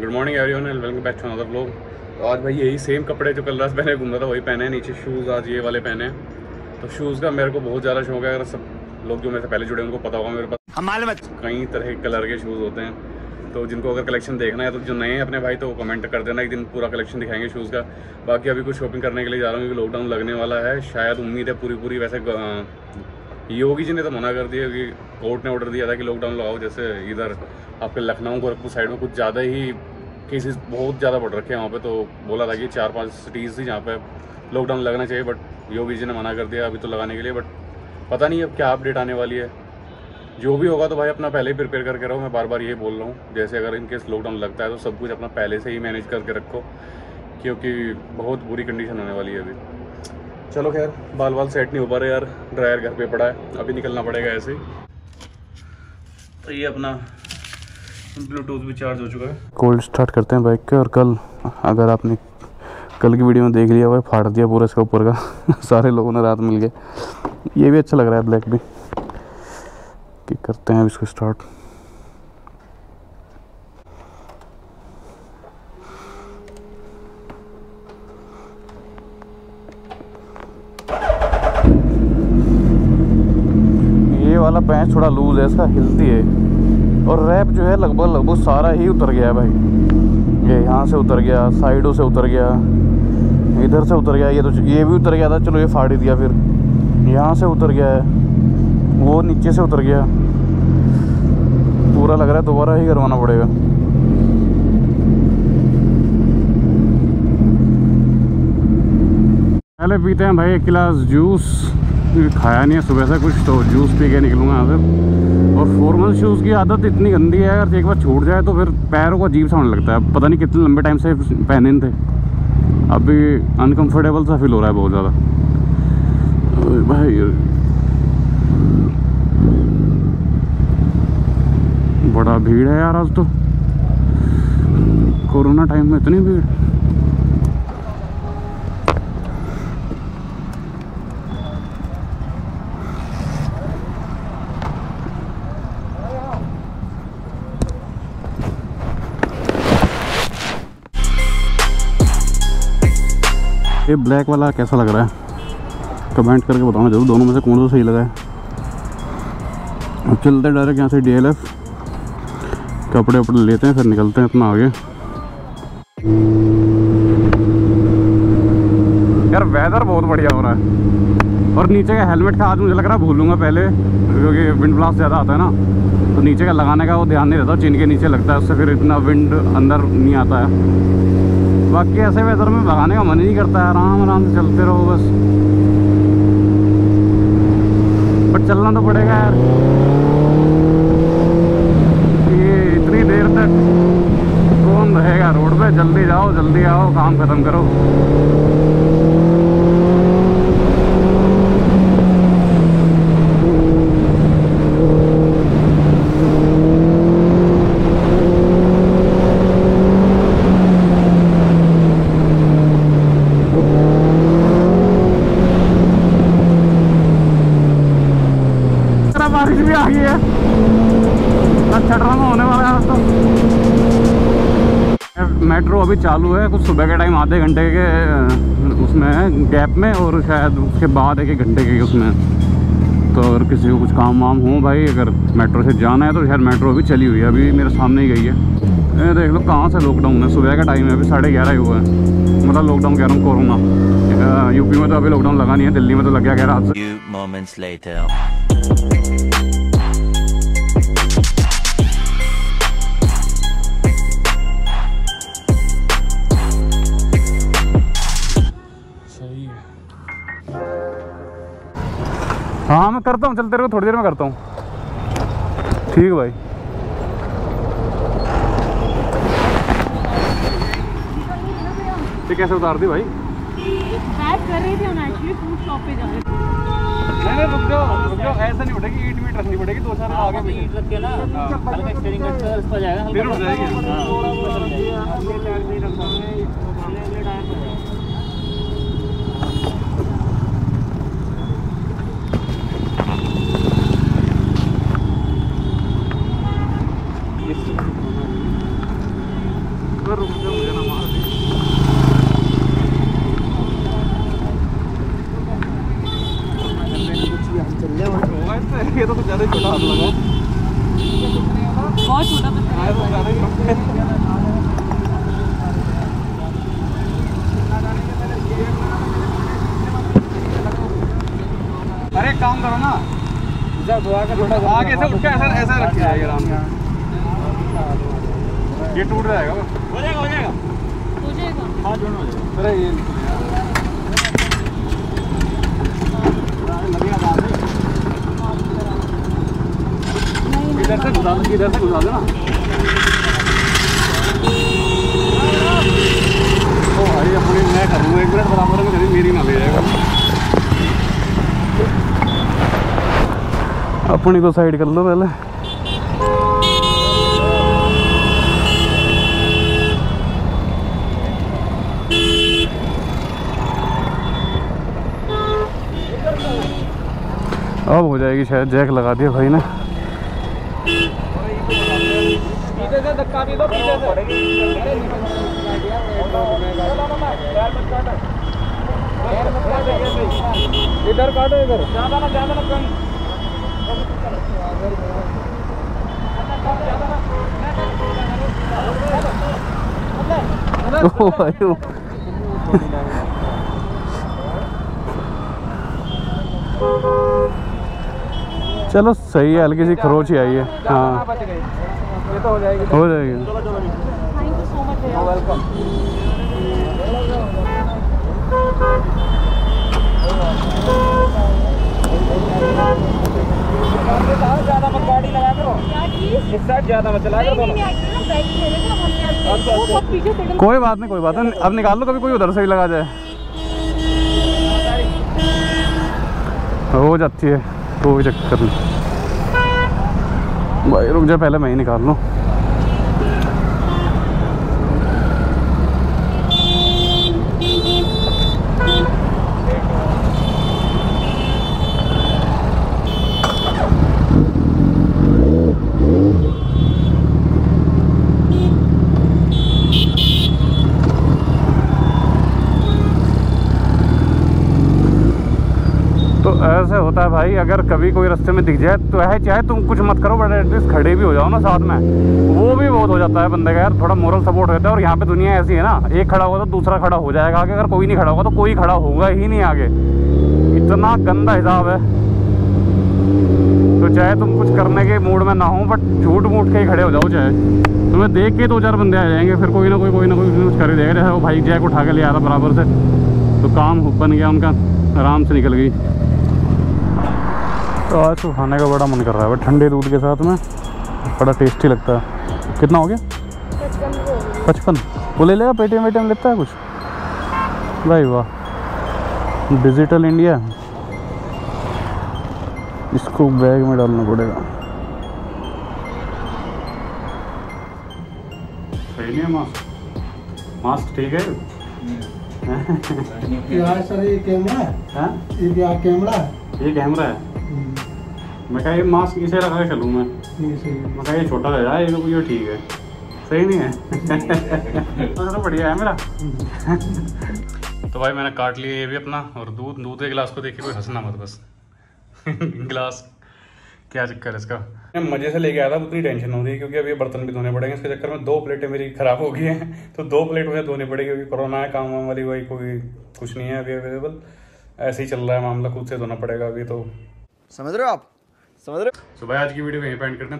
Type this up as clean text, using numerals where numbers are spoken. Good morning everyone, welcome back to another vlog. तो आज भाई यही सेम कपड़े जो कल रात पहने घूम रहा था वही पहने हैं, नीचे शूज़ आज ये वाले पहने हैं। तो शूज़ का मेरे को बहुत ज़्यादा शौक है, अगर सब लोग जो मेरे से पहले जुड़े उनको पता होगा मेरे पास कई तरह के कलर के शूज़ होते हैं। तो जिनको अगर कलेक्शन देखना है, तो जो नए हैं अपने भाई तो कमेंट कर देना, एक दिन पूरा कलेक्शन दिखाएंगे शूज़ का। बाकी अभी कुछ शॉपिंग करने के लिए जा रहा हूँ क्योंकि लॉकडाउन लगने वाला है, शायद उम्मीद है पूरी। वैसे योगी जी ने तो मना कर दिया क्योंकि कोर्ट ने ऑर्डर दिया था कि लॉकडाउन लगाओ। जैसे इधर आपके लखनऊ गोरखपुर साइड में कुछ ज़्यादा ही केसेस बहुत ज़्यादा बढ़ रखे हैं, वहाँ पे तो बोला था कि 4-5 सिटीज़ थी जहाँ पे लॉकडाउन लगना चाहिए, बट योगी जी ने मना कर दिया अभी तो लगाने के लिए। बट पता नहीं अब क्या अपडेट आने वाली है, जो भी होगा तो भाई अपना पहले ही प्रिपेयर करके रहो। मैं बार बार ये बोल रहा हूँ, जैसे अगर इनकेस लॉकडाउन लगता है तो सब कुछ अपना पहले से ही मैनेज करके रखो, क्योंकि बहुत बुरी कंडीशन होने वाली है अभी। चलो खैर, बाल बाल सेट नहीं हो पा रहे यार, ड्रायर घर पे पड़ा है, अभी निकलना पड़ेगा ऐसे ही। तो ये अपना ब्लूटूथ भी चार्ज हो चुका है। कोल्ड स्टार्ट करते हैं बाइक के। और कल अगर आपने कल की वीडियो में देख लिया हुआ, फाड़ दिया पूरा इसका ऊपर का सारे लोगों ने रात मिल गए। ये भी अच्छा लग रहा है ब्लैक भी। करते हैं अब इसको स्टार्ट। वाला पैंच थोड़ा लूज है इसका, हिलती है। और रैप जो है लगभग सारा ही उतर गया है भाई। ये यहाँ से उतर गया, साइडों से उतर गया, इधर से उतर गया, ये तो ये भी उतर गया था, चलो ये फाड़ ही दिया। फिर यहाँ से उतर गया है, वो नीचे से उतर गया पूरा। लग रहा है दोबारा ही करवाना पड़ेगा। पहले पीते हैं भाई एक गिलास जूस, खाया नहीं है सुबह से कुछ, तो जूस पी के निकलूँगा यहाँ से। और फॉर्मल शूज़ की आदत इतनी गंदी है यार, एक बार छूट जाए तो फिर पैरों को अजीब साउंड लगता है। पता नहीं कितने लंबे टाइम से पहने थे, अभी अनकंफर्टेबल सा फील हो रहा है बहुत ज़्यादा भाई। बड़ा भीड़ है यार आज तो, कोरोना टाइम में इतनी भीड़। ये ब्लैक वाला कैसा लग रहा है, कमेंट करके बताना जरूर, दोनों में से कौन सा सही लगा है। चलते डायरेक्ट यहाँ से DLF कपड़े वपड़े लेते हैं, फिर निकलते हैं अपना आगे। यार वेदर बहुत बढ़िया हो रहा है। और नीचे का हेलमेट का आज मुझे लग रहा है भूलूंगा पहले, क्योंकि विंड ब्लास्ट ज़्यादा आता है ना, तो नीचे का लगाने का वो ध्यान नहीं रहता, चिन के नीचे लगता है, उससे फिर इतना विंड अंदर नहीं आता है। बाकी ऐसे वेदर में भगाने का मन ही नहीं करता है, आराम आराम से चलते रहो बस। बट चलना तो पड़ेगा यार, ये इतनी देर तक कौन रहेगा रोड पे। जल्दी जाओ, जल्दी आओ, काम खत्म करो। मेट्रो अभी चालू है कुछ, सुबह के टाइम आधे घंटे के उसमें गैप में, और शायद उसके बाद 1 घंटे के उसमें। तो अगर किसी को कुछ काम वाम हो भाई, अगर मेट्रो से जाना है तो शायद मेट्रो अभी चली हुई है, अभी मेरे सामने ही गई है। देख लो कहाँ से लॉकडाउन है, सुबह का टाइम है, अभी 11:30 ही हुआ है। मतलब लॉकडाउन कह रहा हूँ, कोरोना। यूपी में तो अभी लॉकडाउन लगा नहीं है, दिल्ली में तो लग गया कह रहा है। हाँ मैं करता हूँ, चल तेरे को थोड़ी देर में करता हूँ, ठीक है भाई। ये कैसे उतार दी भाई, पैक कर रही थी हम एक्चुअली, फूड शॉप पे जा रहे थे। नहीं रुक जाओ, ऐसा नहीं उठेगी, ईट मीट रखनी पड़ेगी, 2-4 आगे भी ईट रख के ना, हल्का स्टीयरिंग कट कर उस पर जाएगा, फिर उठ जाएगी। हां थोड़ा ऊपर चल जाएगी, ये टायर नहीं रखता है, इसको सामने वाले टायर पे जाएगा। उधर रुक जाओ मुझे ना मार दे। ये तो ज़्यादा छोटा हाथ लगा, बहुत छोटा बता। अरे काम करो ना, आगे से उठ के ऐसा ऐसा रख के आराम से, ये टूट जाएगा बस। हो जाएगा हो जाएगा हो जाएगा, हाँ जोड़ना हो जाएगा। अरे ये इधर से घुसा दो, इधर से घुसा दो ना। ओ भाई अपने मैं करूँगा 1 मिनट बराबर में, कभी मेरी ना ले जाएगा। अपनी को साइड कर लो पहले। अब हो जाएगी शायद, जैक लगा दिया भाई ने। पीछे से धक्का भी दो, पीछे से। इधर काटो, इधर ज़्यादा ना कहीं। चलो सही है, हल्की सी खरोच ही आई है। हाँ हो जाएगी। Thank you so much, welcome. ज़्यादा मत गाड़ी लगा करो इस साइड, ज़्यादा मत चला करो। कोई बात नहीं, कोई बात नहीं। अब निकाल लो, कभी कोई उधर से भी लगा जाए हो जाती है, कोई चक्कर नहीं भाई। रुक जा, पहले मैं ही निकाल लूँ। ऐसे होता है भाई, अगर कभी कोई रास्ते में दिख जाए तो है, चाहे तुम कुछ मत करो बट एटलीस्ट खड़े भी हो जाओ ना साथ में, वो भी बहुत हो जाता है बंदे का यार, थोड़ा मोरल सपोर्ट होता है। और यहाँ पे दुनिया ऐसी है ना, एक खड़ा होगा तो दूसरा खड़ा हो जाएगा आगे, अगर कोई नहीं खड़ा होगा तो कोई खड़ा होगा ही नहीं आगे। इतना गंदा हिसाब है, तो चाहे तुम कुछ करने के मूड में ना हो बट झूठ मूठ के ही खड़े हो जाओ, चाहे तुम्हें देख के 2-4 बंदे आ जाएंगे, फिर कोई ना कोई कुछ कर ही देगा। जैसे वो भाई जैक उठा के ले आ रहा बराबर से, तो काम बन गया उनका, आराम से निकल गई। तो आज तो खाने का बड़ा मन कर रहा है, बट ठंडे दूध के साथ में बड़ा टेस्टी लगता है। कितना हो गया? 55। वो ले लेगा, पेटीएम वेटीएम लेता है कुछ? भाई वाह, डिजिटल इंडिया। इसको बैग में डालना पड़ेगा। सही नहीं है मास्क, मास्क ठीक है। सर ये कैमरा है, ये कैमरा है। मैं कहा ये मास्क इसे लगा के चलूँ मैं कहा ये छोटा है यार, ये ठीक है, सही नहीं है। तो बढ़िया है मेरा। तो भाई मैंने काट लिया ये भी अपना, और दूध के गिलास को देखिए, कोई हंसना मत बस। गिलास क्या चक्कर है इसका, मैं मज़े से लेके आया था, उतनी टेंशन हो रही है क्योंकि अब ये बर्तन भी धोने पड़ेंगे। इसके चक्कर में 2 प्लेटें मेरी ख़राब हो गई हैं, तो 2 प्लेट मुझे धोनी पड़ेगी क्योंकि कोरोना है, काम वाली भाई कोई कुछ नहीं है अभी अवेलेबल, ऐसे ही चल रहा है मामला, खुद से धोना पड़ेगा अभी, तो समझ रहे हो आप, समझ रहे हो। तो भाई आज की वीडियो को यहीं पे एंड करते हैं।